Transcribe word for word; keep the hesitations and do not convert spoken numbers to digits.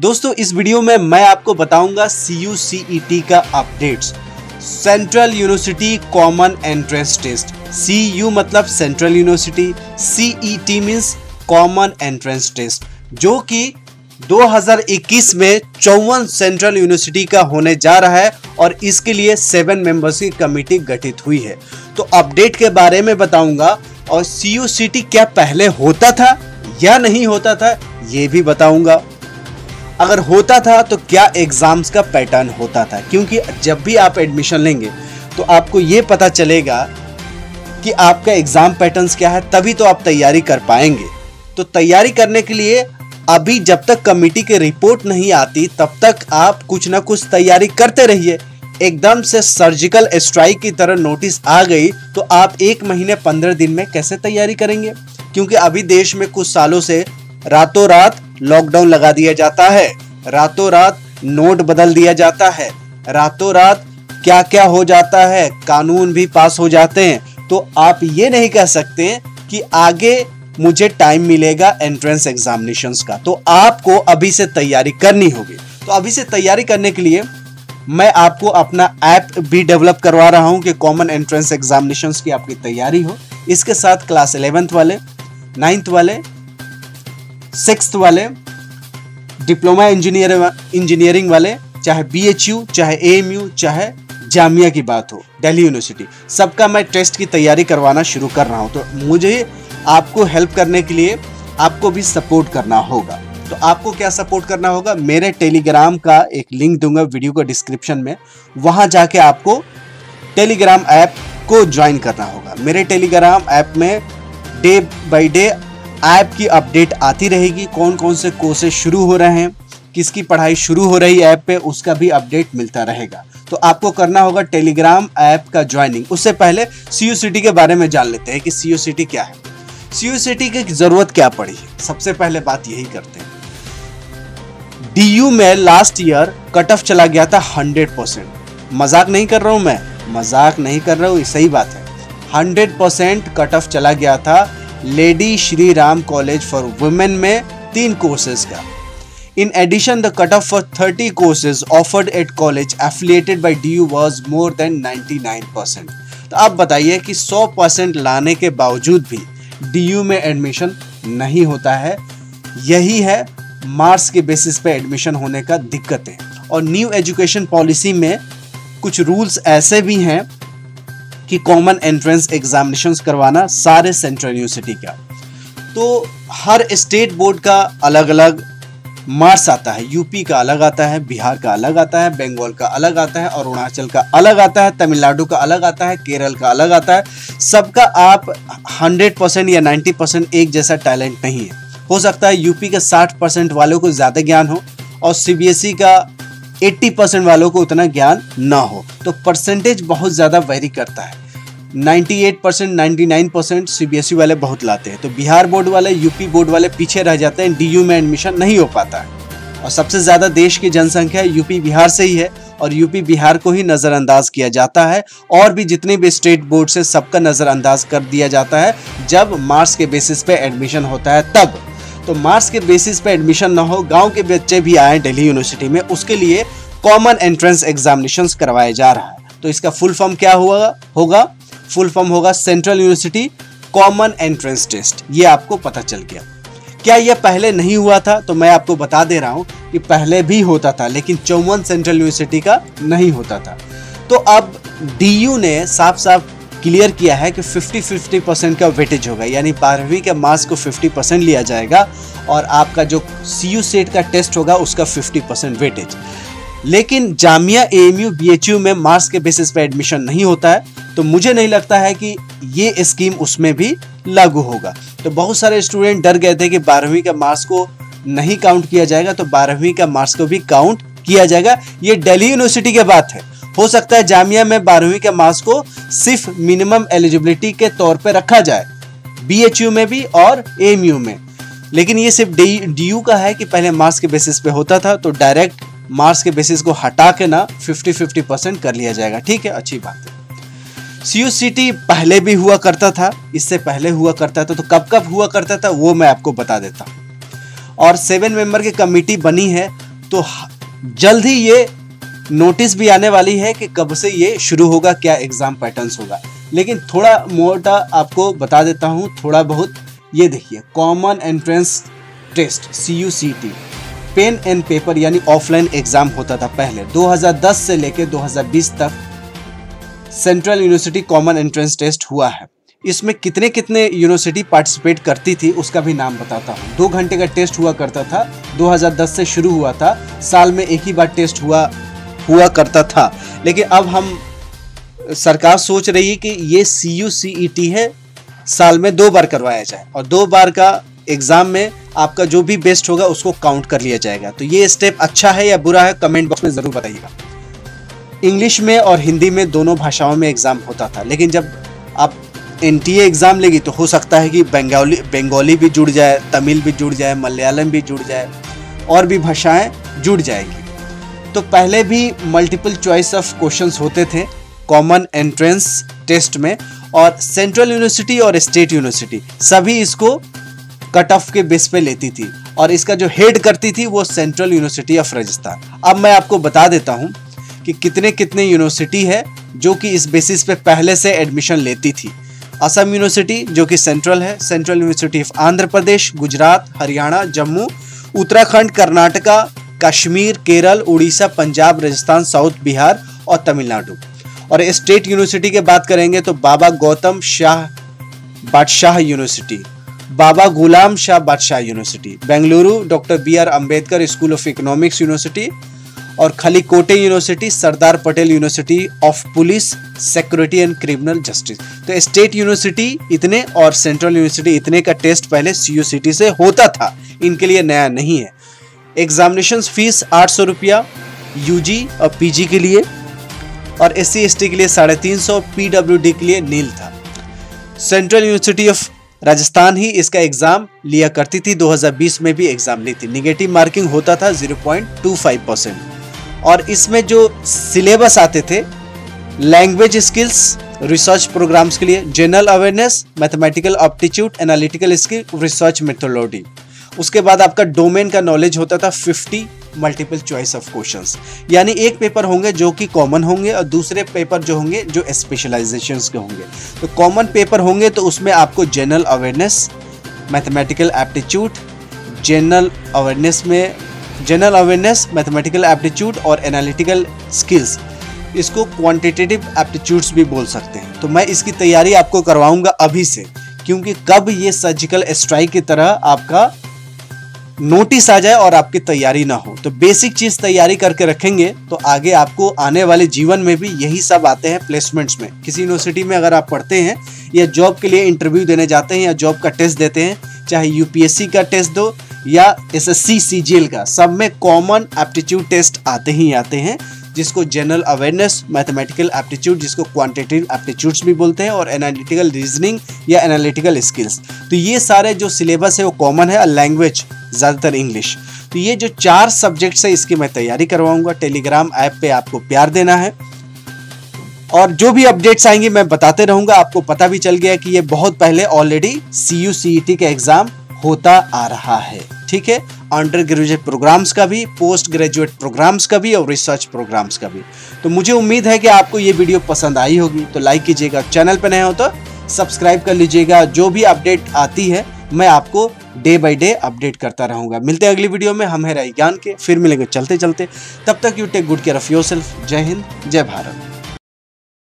दोस्तों इस वीडियो में मैं आपको बताऊंगा C U C E T का updates, central university common entrance test. C U मतलब central university, C E T means common entrance test, जो कि दो हज़ार इक्कीस में चौवन सेंट्रल यूनिवर्सिटी का होने जा रहा है और इसके लिए सेवन मेंबर्स की कमेटी गठित हुई है। तो अपडेट के बारे में बताऊंगा और सी यू सी टी क्या पहले होता था या नहीं होता था ये भी बताऊंगा। अगर होता था तो क्या एग्ज़ाम्स का पैटर्न होता था, क्योंकि जब भी आप एडमिशन लेंगे तो आपको ये पता चलेगा कि आपका एग्ज़ाम पैटर्न्स क्या है, तभी तो आप तैयारी कर पाएंगे। तो तैयारी करने के लिए अभी जब तक कमेटी की रिपोर्ट नहीं आती तब तक आप कुछ ना कुछ तैयारी करते रहिए। एकदम से सर्जिकल स्ट्राइक की तरह नोटिस आ गई तो आप एक महीने पंद्रह दिन में कैसे तैयारी करेंगे, क्योंकि अभी देश में कुछ सालों से रातों रात लॉकडाउन लगा दिया जाता है, रातों रात नोट बदल दिया जाता है, रातों रात क्या क्या हो जाता है, कानून भी पास हो जाते हैं। तो आप ये नहीं कह सकते कि आगे मुझे टाइम मिलेगा एंट्रेंस एग्जामिनेशंस का, तो आपको अभी से तैयारी करनी होगी। तो अभी से तैयारी करने के लिए मैं आपको अपना ऐप भी डेवलप करवा रहा हूँ कि कॉमन एंट्रेंस एग्जामिनेशंस की आपकी तैयारी हो। इसके साथ क्लास इलेवेंथ वाले, नाइन्थ वाले, सिक्स्थ वाले, डिप्लोमा इंजीनियर इंजीनियरिंग वाले, चाहे बी एच यू, चाहे ए एम यू, चाहे जामिया की बात हो, दिल्ली यूनिवर्सिटी, सबका मैं टेस्ट की तैयारी करवाना शुरू कर रहा हूँ। तो मुझे आपको हेल्प करने के लिए आपको भी सपोर्ट करना होगा। तो आपको क्या सपोर्ट करना होगा, मेरे टेलीग्राम का एक लिंक दूंगा वीडियो का डिस्क्रिप्शन में, वहाँ जाके आपको टेलीग्राम ऐप को ज्वाइन करना होगा। मेरे टेलीग्राम ऐप में डे बाई डे ऐप की अपडेट आती रहेगी, कौन कौन से कोर्सेज शुरू हो रहे हैं, किसकी पढ़ाई शुरू हो रही है ऐप पे, उसका भी अपडेट मिलता रहेगा। तो आपको करना होगा टेलीग्राम ऐप का ज्वाइनिंग। उससे पहले सी यू सी टी के बारे में जान लेते हैं कि सी यू सी टी क्या है, सी यू सी टी की ज़रूरत क्या पड़ी है। सबसे पहले बात यही करते हैं, डी यू में लास्ट ईयर कट ऑफ चला गया था हंड्रेड परसेंट। मजाक नहीं कर रहा हूँ मैं, मजाक नहीं कर रहा हूँ, सही बात है। हंड्रेड परसेंट कट ऑफ चला गया था lady Shri Ram college for women में तीन कोर्सेज का। In addition the cut off for thirty courses offered at college affiliated by D U was more than ninety nine percent. तो आप बताइए कि सौ परसेंट लाने के बावजूद भी डी यू में एडमिशन नहीं होता है। यही है मार्क्स के बेसिस पे एडमिशन होने का दिक्कतें। और न्यू एजुकेशन पॉलिसी में कुछ रूल्स ऐसे भी हैं कि कॉमन एंट्रेंस एग्जामिनेशंस करवाना सारे सेंट्रल यूनिवर्सिटी का। तो हर स्टेट बोर्ड का अलग अलग मार्क्स आता है, यूपी का अलग आता है, बिहार का अलग आता है, बंगाल का अलग आता है, अरुणाचल का अलग आता है, तमिलनाडु का अलग आता है, केरल का अलग आता है। सबका आप हंड्रेड परसेंट या नाइन्टी परसेंट एक जैसा टैलेंट नहीं है। हो सकता है यूपी के साठ परसेंट वालों को ज़्यादा ज्ञान हो और सी बी एस ई का अस्सी परसेंट वालों को उतना ज्ञान ना हो। तो परसेंटेज बहुत ज़्यादा वेरी करता है। अट्ठानवे परसेंट, निन्यानवे percent C B S E वाले बहुत लाते हैं, तो बिहार बोर्ड वाले, यूपी बोर्ड वाले पीछे रह जाते हैं, डी यू में एडमिशन नहीं हो पाता है। और सबसे ज़्यादा देश की जनसंख्या यूपी बिहार से ही है और यूपी बिहार को ही नज़रअंदाज किया जाता है, और भी जितने भी स्टेट बोर्ड से सबका नज़रअंदाज कर दिया जाता है। जब मार्क्स के बेसिस पे एडमिशन होता है तब तो मार्क्स के बेसिस पे एडमिशन ना हो, गांव के बच्चे भी आए दिल्ली यूनिवर्सिटी में, उसके लिए कॉमन एंट्रेंस एग्जामिनेशंस करवाया जा रहा है। तो इसका फुल फॉर्म क्या हुआ होगा, फुल फॉर्म होगा central university common entrance test. ये आपको पता चल गया। क्या यह पहले नहीं हुआ था, तो मैं आपको बता दे रहा हूँ कि पहले भी होता था, लेकिन चौवन सेंट्रल यूनिवर्सिटी का नहीं होता था। तो अब डी यू ने साफ साफ क्लियर किया है कि फिफ्टी फिफ्टी परसेंट का वेटेज होगा, यानी बारहवीं के मार्क्स को फिफ्टी परसेंट लिया जाएगा और आपका जो सी यू सेट का टेस्ट होगा उसका फिफ्टी परसेंट वेटेज। लेकिन Jamia, A M U, B H U में मार्क्स के बेसिस पर एडमिशन नहीं होता है, तो मुझे नहीं लगता है कि ये स्कीम उसमें भी लागू होगा। तो बहुत सारे स्टूडेंट डर गए थे कि बारहवीं का मार्क्स को नहीं काउंट किया जाएगा, तो बारहवीं का मार्क्स को भी काउंट किया जाएगा। ये दिल्ली यूनिवर्सिटी की बात है। हो सकता है जामिया में बारहवीं के मार्क्स को सिर्फ मिनिमम एलिजिबिलिटी के तौर पर रखा जाए, बी एच यू में भी और ए एम यू में, लेकिन ये सिर्फ डी यू का है कि पहले मार्क्स के बेसिस पे होता था। तो डायरेक्ट मार्क्स के बेसिस को हटा के ना फिफ्टी फिफ्टी परसेंट कर लिया जाएगा। ठीक है, अच्छी बात है। सी यू सी टी पहले भी हुआ करता था, इससे पहले हुआ करता था। तो कब कब हुआ करता था वो मैं आपको बता देता हूँ। और सेवन मेंबर की कमेटी बनी है, तो जल्द ही ये नोटिस भी आने वाली है कि कब से ये शुरू होगा, क्या एग्ज़ाम पैटर्न्स होगा। लेकिन थोड़ा मोटा आपको बता देता हूँ, थोड़ा बहुत। ये देखिए, common entrance test C U C T pen and paper यानी ऑफलाइन एग्ज़ाम होता था पहले दो हज़ार दस से लेकर दो हज़ार बीस तक। Central university common entrance test हुआ है, इसमें कितने कितने यूनिवर्सिटी पार्टिसिपेट करती थी उसका भी नाम बताता हूँ। दो घंटे का टेस्ट हुआ करता था, दो हज़ार दस से शुरू हुआ था, साल में एक ही बार टेस्ट हुआ हुआ करता था। लेकिन अब हम सरकार सोच रही है कि ये सी यू सी ई टी है, साल में दो बार करवाया जाए और दो बार का एग्ज़ाम में आपका जो भी बेस्ट होगा उसको काउंट कर लिया जाएगा। तो ये स्टेप अच्छा है या बुरा है कमेंट बॉक्स में ज़रूर बताइएगा। इंग्लिश में और हिंदी में दोनों भाषाओं में एग्ज़ाम होता था, लेकिन जब आप एन टी ए एग्ज़ाम लेगी तो हो सकता है कि बंगाली बंगाली भी जुड़ जाए, तमिल भी जुड़ जाए, मलयालम भी जुड़ जाए और भी भाषाएं जुड़ जाएगी। तो पहले भी मल्टीपल चॉइस ऑफ क्वेश्चंस होते थे कॉमन एंट्रेंस टेस्ट में, और सेंट्रल यूनिवर्सिटी और स्टेट यूनिवर्सिटी सभी इसको कट ऑफ के बेस पे लेती थी और इसका जो हेड करती थी वो सेंट्रल यूनिवर्सिटी ऑफ राजस्थान। अब मैं आपको बता देता हूँ कि कितने कितने यूनिवर्सिटी है जो कि इस बेसिस पे पहले से एडमिशन लेती थी। असम यूनिवर्सिटी जो कि सेंट्रल है, central university of Andhra Pradesh, Gujarat, Haryana, Jammu, Uttarakhand, Karnataka, Kashmir, Kerala, Orissa, Punjab, Rajasthan, south Bihar और तमिलनाडु। और स्टेट यूनिवर्सिटी की बात करेंगे तो बाबा Gautam Shah Badshah university, Baba Ghulam Shah Badshah university, Bengaluru, doctor B R Ambedkar school of economics university और Khallikote university, Sardar Patel university of police, security and criminal justice. तो स्टेट यूनिवर्सिटी इतने और सेंट्रल यूनिवर्सिटी इतने का टेस्ट पहले सी यू सी टी से होता था, इनके लिए नया नहीं है। एग्जामिनेशन फीस आठ सौ रुपया यूजी और पीजी के लिए, और एस सी एस टी के लिए साढ़े तीन सौ, पी डब्ल्यू डी के लिए नील था। सेंट्रल यूनिवर्सिटी ऑफ राजस्थान ही इसका एग्ज़ाम लिया करती थी, दो हज़ार बीस में भी एग्ज़ाम ली थी। निगेटिव मार्किंग होता था zero point two five percent. और इसमें जो सिलेबस आते थे, लैंग्वेज स्किल्स, रिसर्च प्रोग्राम्स के लिए general awareness, mathematical aptitude, analytical skill, research methodology. उसके बाद आपका डोमेन का नॉलेज होता था fifty multiple choice of questions, यानी एक पेपर होंगे जो कि कॉमन होंगे और दूसरे पेपर जो होंगे जो स्पेशलाइजेशन के होंगे। तो कॉमन पेपर होंगे तो उसमें आपको general awareness, mathematical aptitude, general awareness में जनरल अवेयरनेस, मैथमेटिकल एप्टीट्यूड और एनालिटिकल स्किल्स, इसको क्वांटिटेटिव एप्टीट्यूड्स भी बोल सकते हैं। तो मैं इसकी तैयारी आपको करवाऊंगा अभी से, क्योंकि कब ये सर्जिकल स्ट्राइक की तरह आपका नोटिस आ जाए और आपकी तैयारी ना हो। तो बेसिक चीज़ तैयारी करके रखेंगे तो आगे आपको आने वाले जीवन में भी यही सब आते हैं। प्लेसमेंट्स में किसी यूनिवर्सिटी में अगर आप पढ़ते हैं या जॉब के लिए इंटरव्यू देने जाते हैं या जॉब का टेस्ट देते हैं, चाहे यू पी एस सी का टेस्ट दो या S S C C G L का, सब में कॉमन एप्टीट्यूड टेस्ट आते ही आते हैं, जिसको जनरल अवेयरनेस, मैथमेटिकल एप्टीट्यूड, जिसको क्वांटिटेटिव एप्टीट्यूड्स भी बोलते हैं, और एनालिटिकल रीजनिंग या एनालिटिकल स्किल्स। तो ये सारे जो सिलेबस है वो कॉमन है, और लैंग्वेज ज़्यादातर इंग्लिश। तो ये जो चार सब्जेक्ट्स है इसकी मैं तैयारी करवाऊँगा। टेलीग्राम ऐप पे आपको प्यार देना है, और जो भी अपडेट्स आएंगे मैं बताते रहूँगा। आपको पता भी चल गया कि ये बहुत पहले already C U C E T का एग्ज़ाम होता आ रहा है, ठीक है। अंडर ग्रेजुएट प्रोग्राम्स का भी, पोस्ट ग्रेजुएट प्रोग्राम्स का भी और रिसर्च प्रोग्राम्स का भी। तो मुझे उम्मीद है कि आपको ये वीडियो पसंद आई होगी, तो लाइक कीजिएगा। चैनल पर नए हो तो सब्सक्राइब कर लीजिएगा। जो भी अपडेट आती है मैं आपको डे बाय डे अपडेट करता रहूँगा। मिलते हैं अगली वीडियो में, हम है राय ज्ञान के, फिर मिलेंगे चलते चलते। तब तक you take good care of yourself. जय हिंद, जय भारत।